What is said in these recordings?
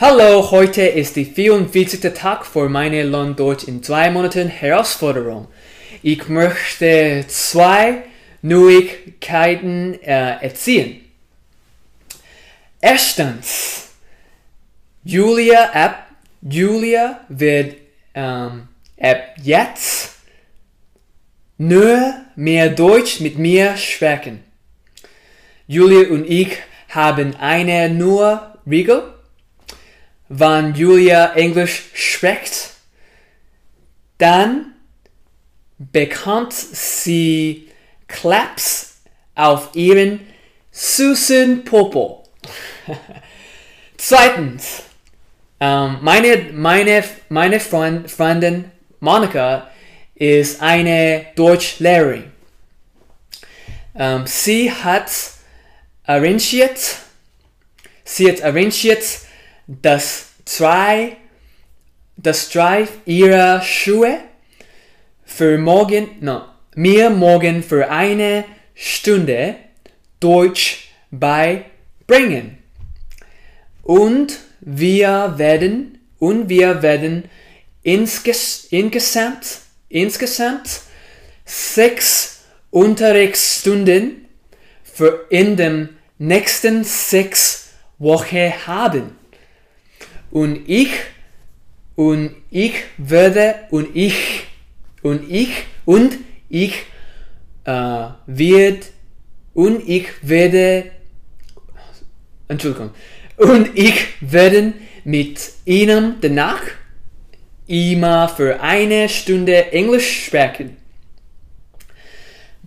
Hallo, heute ist der 44. Tag für meine Lerndeutsch in 2 Monaten Herausforderung. Ich möchte 2 Neuigkeiten erzielen. Erstens, Julia wird ab jetzt nur mehr Deutsch mit mir sprechen. Julia und ich haben eine neue Regel. Wenn Julia Englisch spricht, dann bekommt sie Claps auf ihren süßen Popo. Zweitens, meine Freundin Monika ist eine Deutschlehrerin. Sie hat arrangiert, dass drei ihrer Schuhe mir morgen für eine Stunde Deutsch beibringen. Und wir werden insgesamt 6 Unterrichtsstunden in den nächsten 6 Wochen haben. Und ich werde mit ihnen danach immer für eine Stunde Englisch sprechen.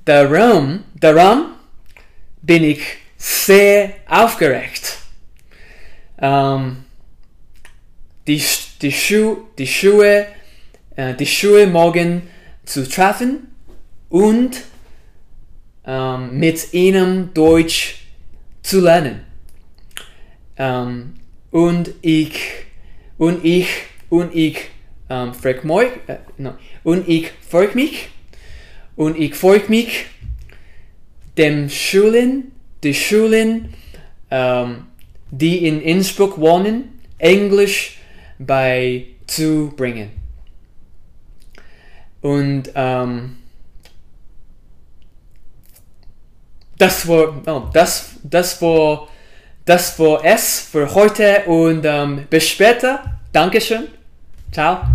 Darum bin ich sehr aufgeregt. Die Schuhe morgen zu treffen und mit ihnen Deutsch zu lernen. Und ich freue mich die Schulen, die in Innsbruck wohnen, Englisch beizubringen. Und das war es für heute und bis später. Dankeschön. Ciao.